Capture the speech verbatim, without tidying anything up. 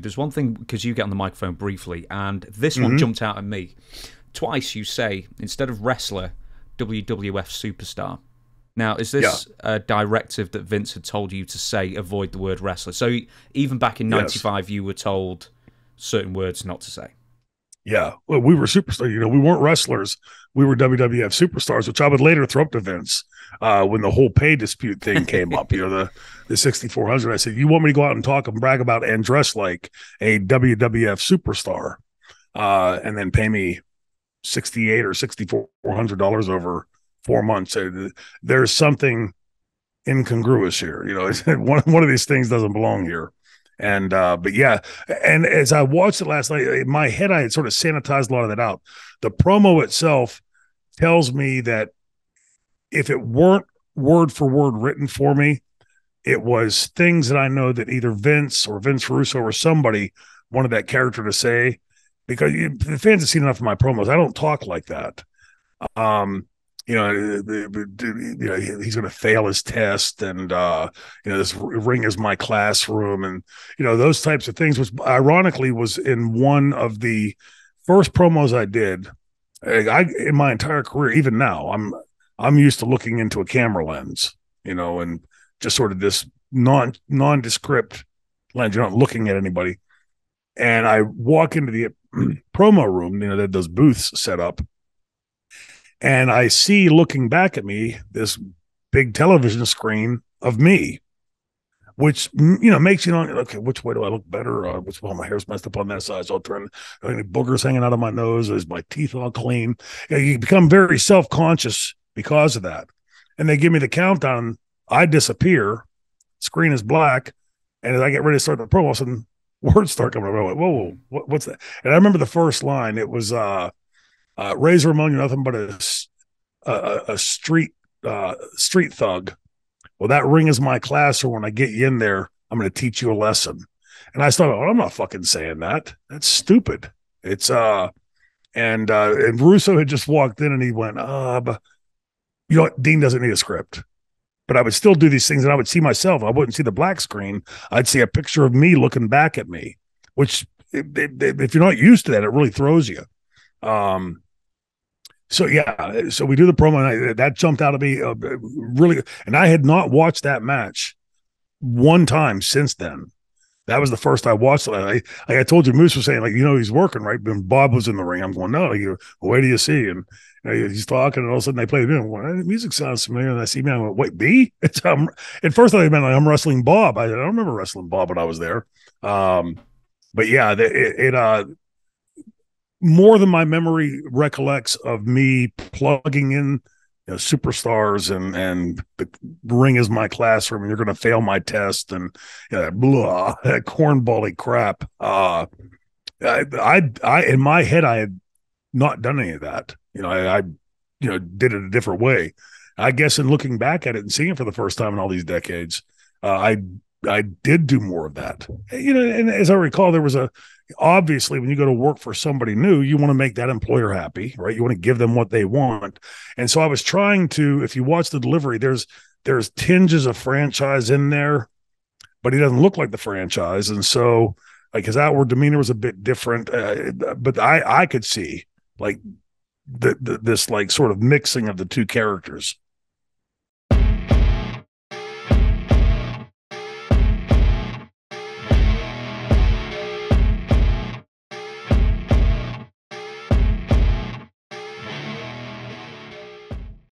There's one thing, because you get on the microphone briefly, and this mm-hmm. one jumped out at me. Twice you say, instead of wrestler, W W F superstar. Now, is this yeah. a directive that Vince had told you to say, avoid the word wrestler? So even back in ninety-five, yes. you were told certain words not to say. Yeah, well, we were superstars. You know, we weren't wrestlers. We were W W F superstars, which I would later throw up to Vince uh, when the whole pay dispute thing came up. You know, the the sixty-four hundred. I said, you want me to go out and talk and brag about and dress like a W W F superstar, uh, and then pay me sixty-eight or sixty-four hundred dollars over four months? So there's something incongruous here. You know, it's, one one of these things doesn't belong here. And, uh, but yeah, and as I watched it last night, in my head, I had sort of sanitized a lot of that out. The promo itself tells me that if it weren't word for word written for me, it was things that I know that either Vince or Vince Russo or somebody wanted that character to say, because you, the fans have seen enough of my promos. I don't talk like that. Um, You know, you know, he's going to fail his test, and uh, you know, this ring is my classroom, and you know, those types of things, which ironically was in one of the first promos I did. I in my entire career, even now, I'm I'm used to looking into a camera lens, you know, and just sort of this non nondescript lens. You're not looking at anybody. And I walk into the promo room. You know, they had those booths set up. And I see, looking back at me, this big television screen of me, which, you know, makes you know, okay, which way do I look better? Uh, which, well, my hair's messed up on that side, so I'll turn, I mean, boogers hanging out of my nose, is my teeth all clean? You know, you become very self-conscious because of that. And they give me the countdown. I disappear. Screen is black. And as I get ready to start the promo, all of a sudden, words start coming up. I'm like, whoa, whoa, what, what's that? And I remember the first line. It was, uh, Uh, Razor Ramon, you're nothing but a, a, a street uh, street thug. Well, that ring is my classroom. When I get you in there, I'm going to teach you a lesson. And I thought, oh, I'm not fucking saying that. That's stupid. It's uh, and uh, and Russo had just walked in and he went, ah, uh, you know what? Dean doesn't need a script. But I would still do these things, and I would see myself. I wouldn't see the black screen. I'd see a picture of me looking back at me, which if you're not used to that, it really throws you. Um. So, yeah, so we do the promo, and I, that jumped out at me uh, really. And I had not watched that match one time since then. That was the first I watched it. I, like I told you, Moose was saying, like, you know, he's working, right? When Bob was in the ring, I'm going, no, you, where do you see? And you know, he's talking, and all of a sudden they play the music. Well, the music sounds familiar. And I see me, I went, wait, B? It's, um, at first I had been like, I'm wrestling Bob. I, I don't remember wrestling Bob when I was there. Um, but, yeah, the, it, it – uh more than my memory recollects of me plugging in, you know, superstars and and the ring is my classroom and you're going to fail my test and you know, that blah, that cornbally crap. Uh, I, I, I, in my head, I had not done any of that. You know, I, I, you know, did it a different way. I guess in looking back at it and seeing it for the first time in all these decades, uh, I, I did do more of that. You know, and as I recall, there was a, obviously, when you go to work for somebody new, you want to make that employer happy, right? You want to give them what they want. And so I was trying to, if you watch the delivery, there's there's tinges of franchise in there, but he doesn't look like the franchise. And so like his outward demeanor was a bit different, uh, but I, I could see like the, the, this like sort of mixing of the two characters.